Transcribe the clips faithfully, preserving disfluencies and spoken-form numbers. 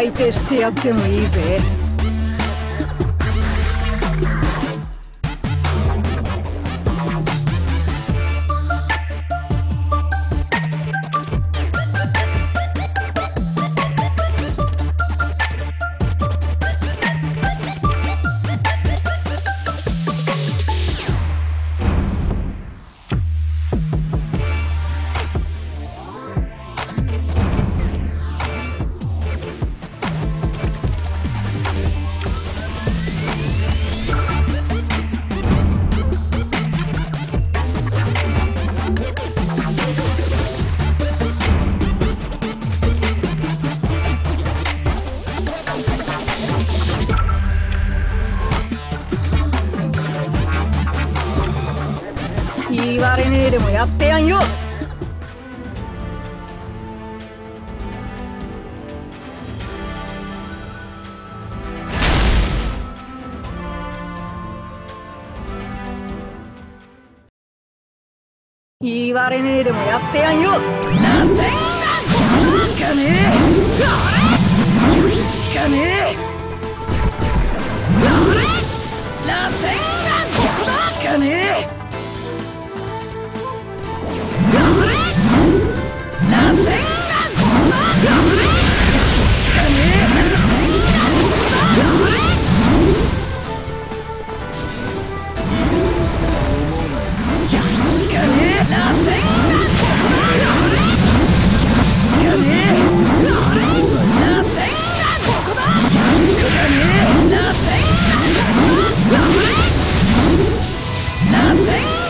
相手してやってもいいぜ。言われねえでもやってやんよ。言われねえでもやってやんよ。なんでしかねえ、あれしかねえ、あれしかねえ、しかねえ、何千何ここだ、しかねえ、何千何ここだ、しかねえ、何千何ここだ、何千何ここだ、しかねえ、何千何ここだ、しかね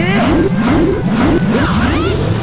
え、何千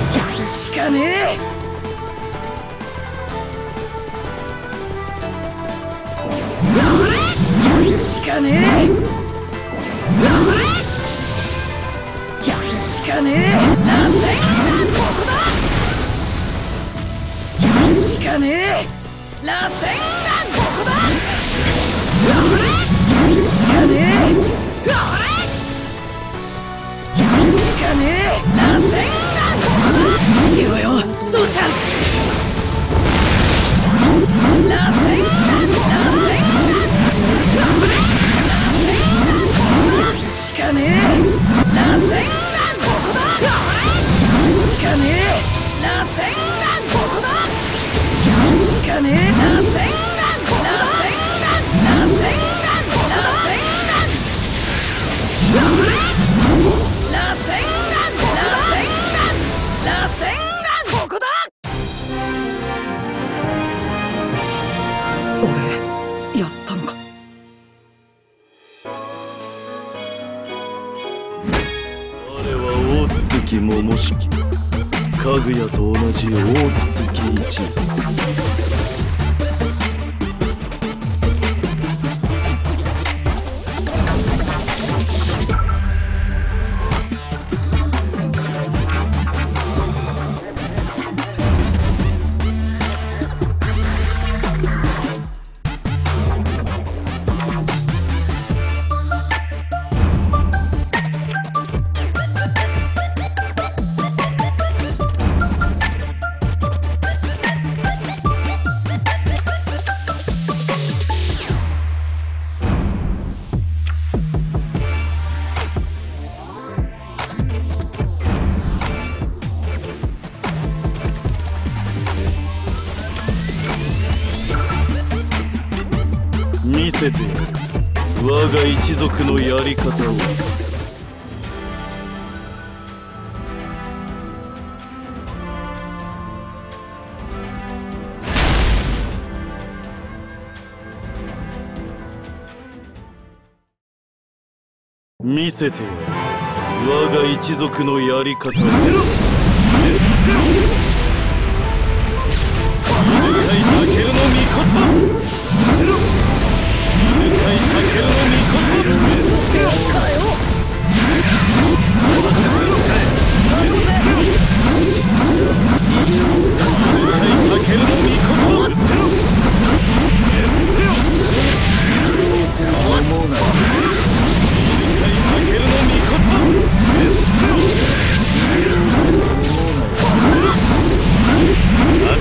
て我が一族のやり方を。 見せてよ、我が一族のやり方を。世界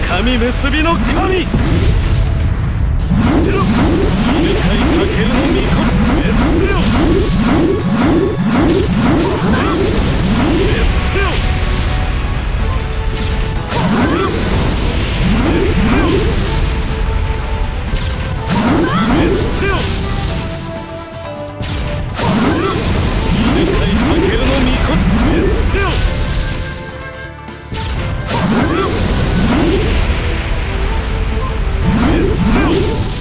神結びの神。結びの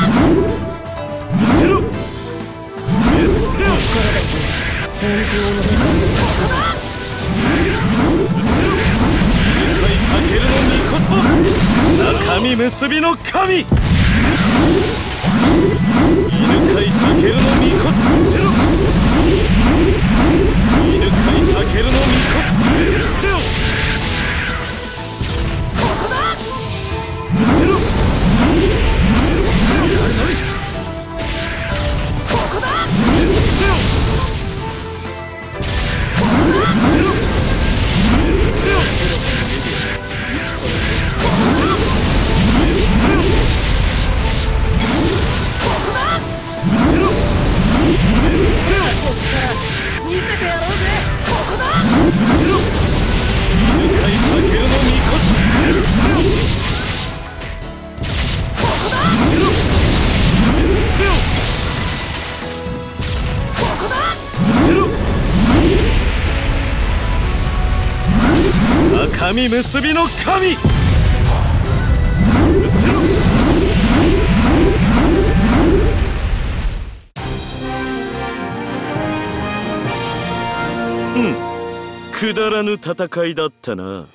神。神結びの神。 くだらぬ戦いだったな。